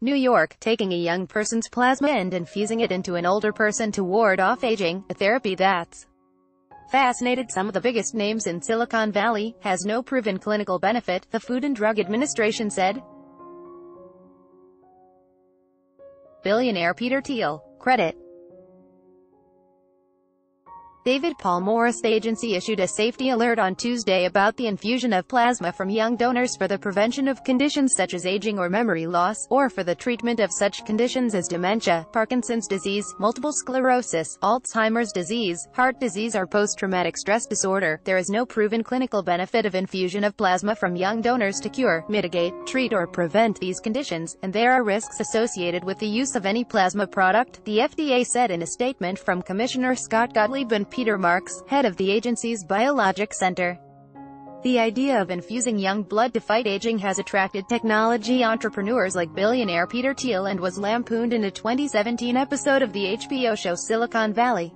New York, taking a young person's plasma and infusing it into an older person to ward off aging, a therapy that's fascinated some of the biggest names in Silicon Valley, has no proven clinical benefit, the Food and Drug Administration said. Billionaire Peter Thiel, credit. David Paul Morris. The agency issued a safety alert on Tuesday about the infusion of plasma from young donors for the prevention of conditions such as aging or memory loss, or for the treatment of such conditions as dementia, Parkinson's disease, multiple sclerosis, Alzheimer's disease, heart disease or post-traumatic stress disorder. There is no proven clinical benefit of infusion of plasma from young donors to cure, mitigate, treat or prevent these conditions, and there are risks associated with the use of any plasma product, the FDA said in a statement from Commissioner Scott Gottlieb and Peter Marks, head of the agency's Biologic Center. The idea of infusing young blood to fight aging has attracted technology entrepreneurs like billionaire Peter Thiel and was lampooned in a 2017 episode of the HBO show Silicon Valley.